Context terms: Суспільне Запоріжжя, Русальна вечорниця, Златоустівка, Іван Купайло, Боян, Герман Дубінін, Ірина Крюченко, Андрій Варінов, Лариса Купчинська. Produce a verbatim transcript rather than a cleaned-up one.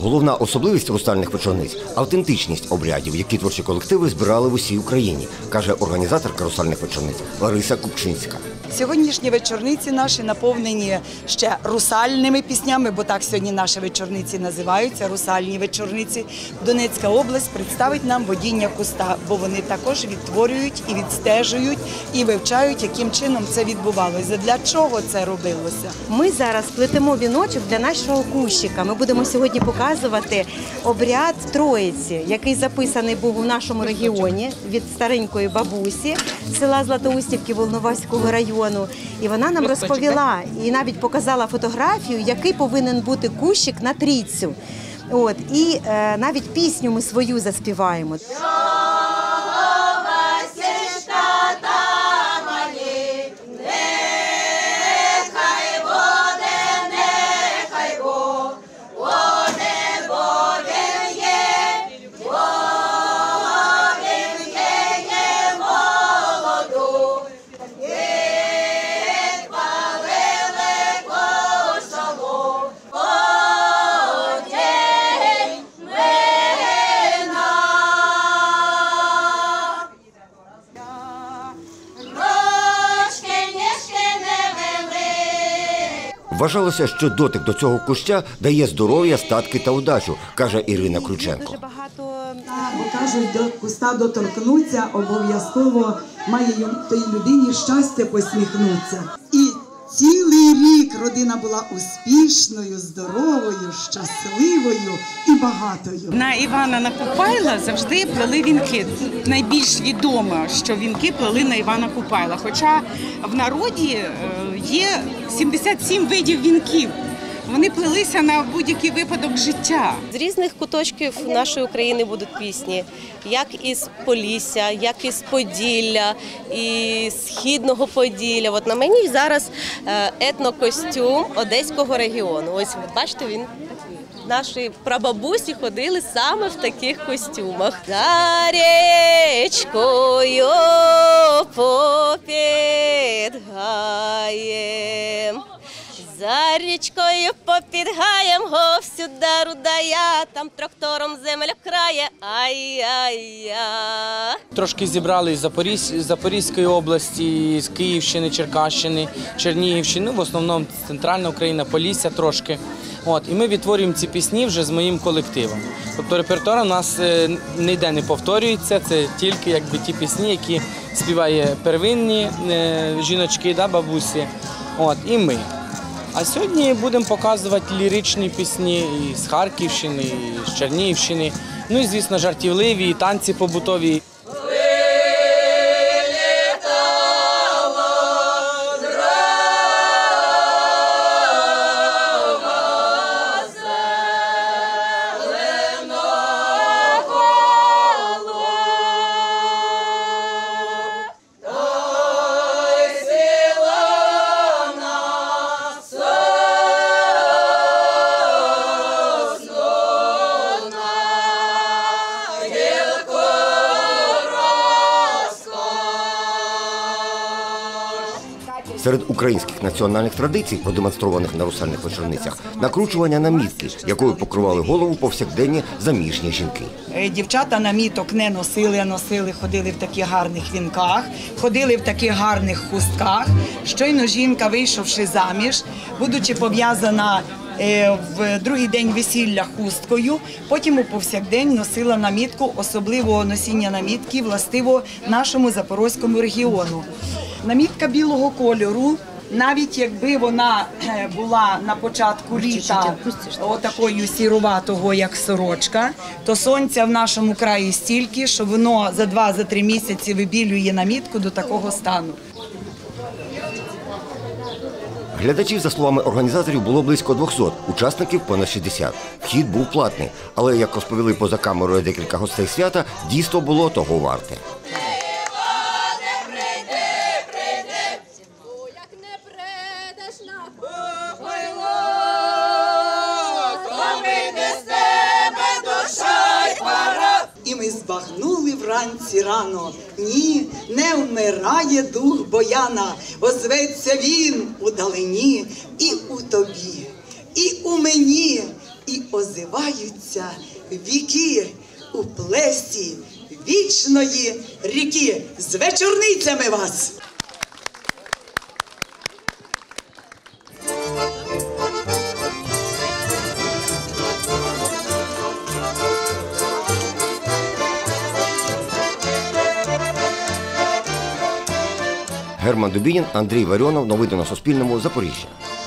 Головна особливість русальних вечорниць – автентичність обрядів, які творчі колективи збирали в усій Україні, каже організаторка русальних вечорниць Лариса Купчинська. Сьогоднішні вечорниці наші наповнені ще русальними піснями, бо так сьогодні наші вечорниці називаються, русальні вечорниці. Донецька область представить нам водіння куста, бо вони також відтворюють і відстежують, і вивчають, яким чином це відбувалося, для чого це робилося. Ми зараз плетемо віночок для нашого кущика. Ми будемо сьогодні показувати обряд Троїці, який записаний був у нашому регіоні від старенької бабусі села Златоустівки Волноваського району. І вона нам розповіла і навіть показала фотографію, який повинен бути кущик на трійцю. От, і е, навіть пісню ми свою заспіваємо. Вважалося, що дотик до цього куща дає здоров'я, статки та удачу, каже Ірина Крюченко. Кажуть, до куста доторкнуться, обов'язково має тій людині щастя посміхнутися. І цілий рік родина була успішною, здоровою, щасливою і багатою. На Івана Накупайла завжди плели вінки. Найбільш відомо, що вінки плели на Івана Купайла, хоча в народі є сімдесят сім видів вінків. Вони плелися на будь-який випадок життя. З різних куточків нашої України будуть пісні, як із Полісся, як із Поділля, із Східного Поділля. От на мені зараз етнокостюм Одеського регіону. Ось, бачите, він. Наші прабабусі ходили саме в таких костюмах. За річкою попід гаєм, за річкою попід гаєм, говсюда рудая, там трактором земля крає, ай-яй-я. Трошки зібрали з Запорізької області, з Київщини, Черкащини, Чернігівщини, в основному Центральна Україна, Полісся трошки. От, і ми відтворюємо ці пісні вже з моїм колективом. Тобто репертуар у нас ніде не повторюється, це тільки якби ті пісні, які співає первинні е, жіночки, да, бабусі, от, і ми. А сьогодні будемо показувати ліричні пісні і з Харківщини, і з Чернігівщини, ну і, звісно, жартівливі, і танці побутові. Серед українських національних традицій, продемонстрованих на русальних вечорницях, накручування намітки, якою покривали голову повсякденні заміжні жінки. Дівчата наміток не носили, а носили, ходили в таких гарних вінках, ходили в таких гарних хустках. Щойно жінка, вийшовши заміж, будучи пов'язана в другий день весілля хусткою, потім у повсякдень носила намітку, особливо носіння намітки властиво нашому Запорізькому регіону. Намітка білого кольору, навіть якби вона була на початку літа отакою сіруватого, як сорочка, то сонця в нашому краї стільки, що воно за два-три місяці вибілює намітку до такого стану. Глядачів, за словами організаторів, було близько двохсот, учасників понад шістдесят. Вхід був платний, але, як розповіли поза камерою декілька гостей свята, дійство було того варте. Збагнули вранці рано, ні, не вмирає дух Бояна, озветься він у далині, і у тобі, і у мені, і озиваються віки у плесі вічної ріки. З вечорницями вас! Герман Дубінін, Андрій Варінов. Новини на Суспільному. Запоріжжя.